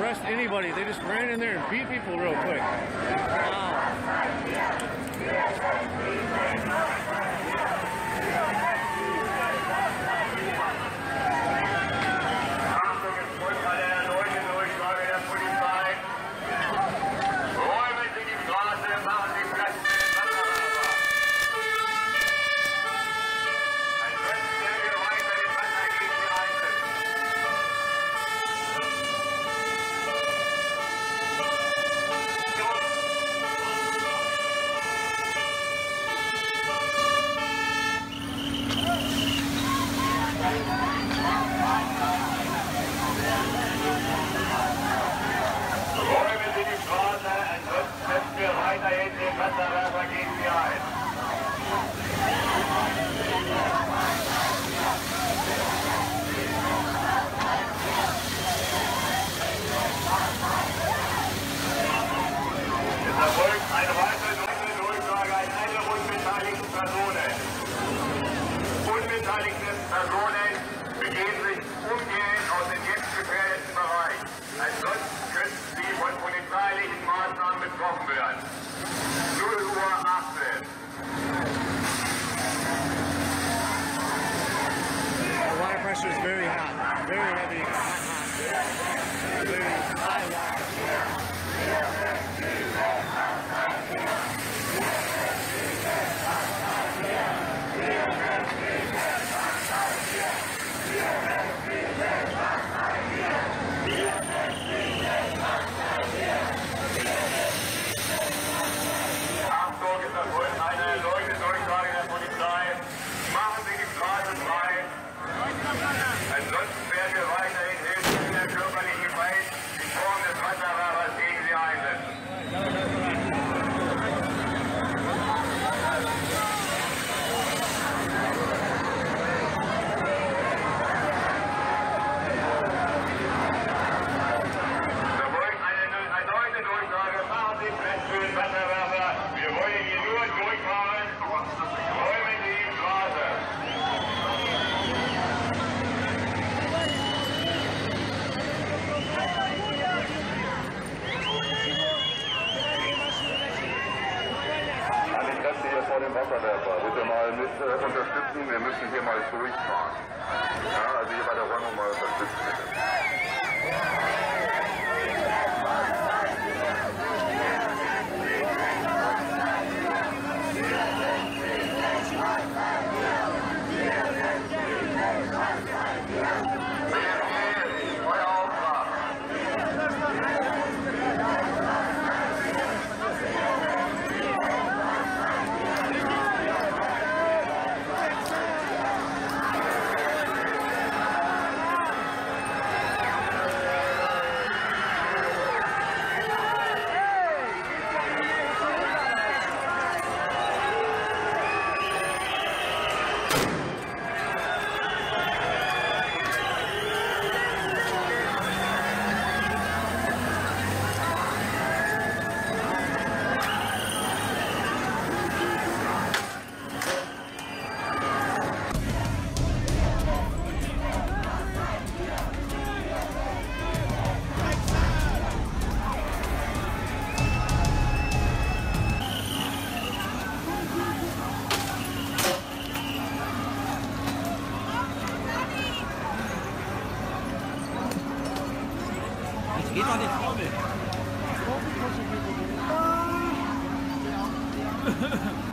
arrest anybody. They just ran in there and beat people real quick. Geht doch nicht.